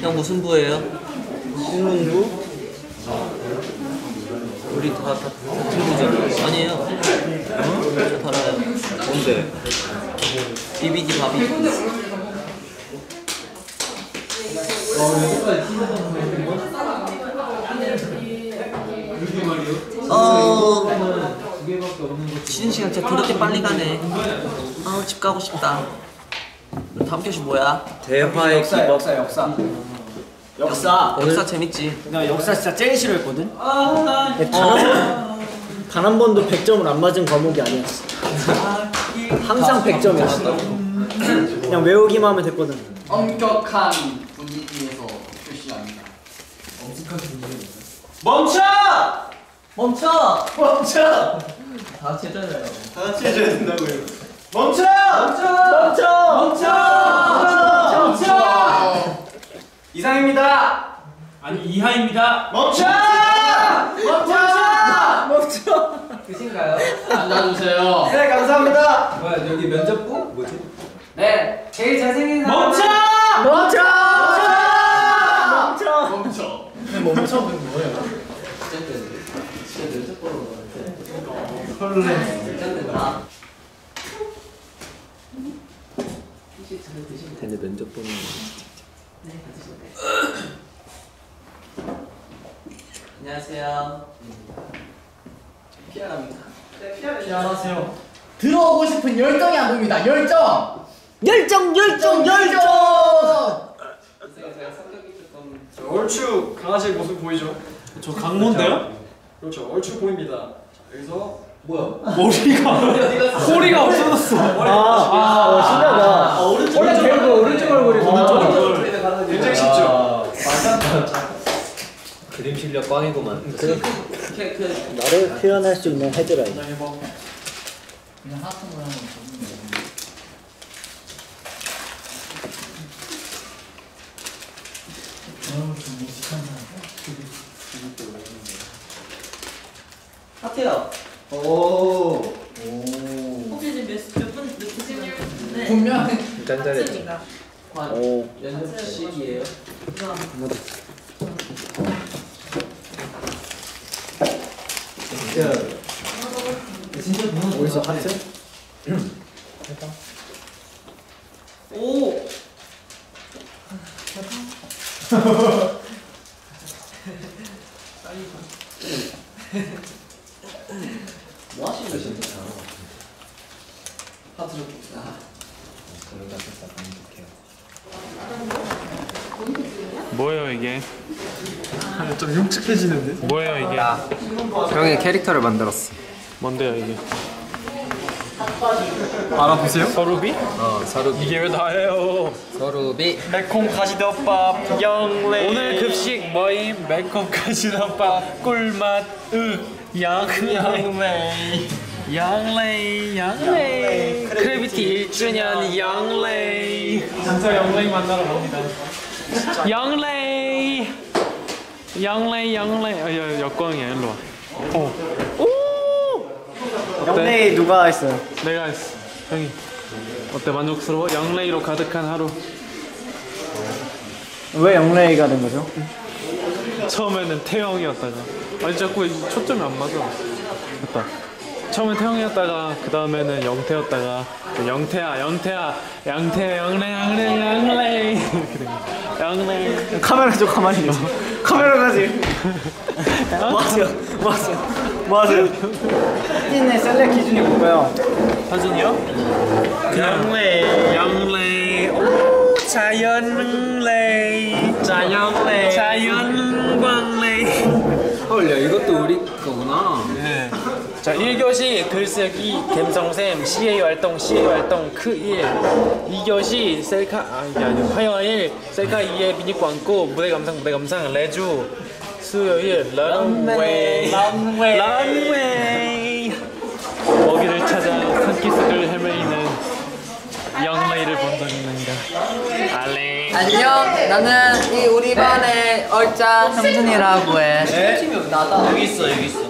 형 무슨 부예요? 신문부? 우리 다 같은 부죠? 아니에요. 저 달아요. 뭔데? 비비디 바비. 쉬는 시간 진짜 더럽게 빨리 가네. 아, 집 가고 싶다. 다음 교시 뭐야? 대화의 기법. 역사. 역사 재밌지. 나 역사 진짜 제일 싫어했거든. 단 한 번도 100점을 안 맞은 과목이 아니었어. 항상 100점이었어. 그냥 외우기만 하면 됐거든. 엄격한 분위기에서 교시 아니다. 엄격한 분위기. 멈춰! 다 같이 해줘요. 다 같이 해줘야 된다고요. 멈춰! 이상입니다. 아니 이하입니다. 멈춰! 끝인가요? 앉아주세요. 네, 감사합니다. 뭐야, 여기 면접부? 뭐지? 네, 제일 잘생긴 사람. 멈춰! 멈춰는 뭐예요? 진짜 면접 보러 가는데. 근데 면접 보는 거 진짜. 네, 받으실까요? 안녕하세요. 피아노입니다. 네, 피아노. 안녕하세요. 들어오고 싶은 열정이 안 보입니다. 열정. 제가 성격이 조금. 얼추 강아지의 모습 보이죠? 저 강몬데요? 그렇죠. 얼추 보입니다. 여기서. 뭐야? 머리가 소리가 없어졌어. 신기하다. 오른쪽 얼굴이 오른쪽. 굉장히 쉽죠. 맞아. 그림 실력 꽝이구만. 나를 표현할 수 있는 헤드라인. 그냥 하트 모양으로 접는 거. 하트요. 오. 혹시 지금 몇 분인데? 분명히 짠짜리입니다. 오. 연습 시기예요. 진짜 무슨 어디서 하트? 됐다. 오. 됐다. 빨리. 뭐 하시는 거지? 하트 좀 봅시다. 그러다 보니까 반복해요. 뭐예요 이게? 좀 흉측해지는데? 뭐예요 이게? 형이 캐릭터를 만들었어. 뭔데요 이게? 알아보세요? 서루비? 서루비. 이게 왜 나예요? 서루비. 매콤 가시덮밥 영래. 오늘 급식 뭐임? 매콤 가시덮밥 꿀맛 양레이. 크래비티 1주년 양레이. 진짜 양레이 만나러 갑니다. 양레이. 역광이야, 일로 와. 오. 양레이 누가 했어요? 내가 했어. 형이. 어때, 만족스러워? 양레이로 가득한 하루. 왜 양레이가 된 거죠? 처음에는 태형이었다가 아니 자꾸 초점이 안 맞아. 됐다. 처음엔 태형이었다가 그 다음에는 영태였다가 영태야 양래 이렇게 된 거야. 양래 카메라 좀 가만히 있어. 카메라까지. 뭐하세요? 사진의 셀렉 기준이 뭐예요? 사진이요? 양래 오 자연광래. 헐야, 이것도 우리 거구나. 네. 자, 1교시 글쓰기 갬성샘 CA 활동 크1 2교시 셀카 화요일 셀카 2의 미니 광고 무대 감상 레주 수요일 런웨이 먹이를 찾아 산기슭을 헤매이는 영레이를 본다는가. 알레 안녕, 나는 우리 반의 얼짱 형준이라고 해. 여기 있어.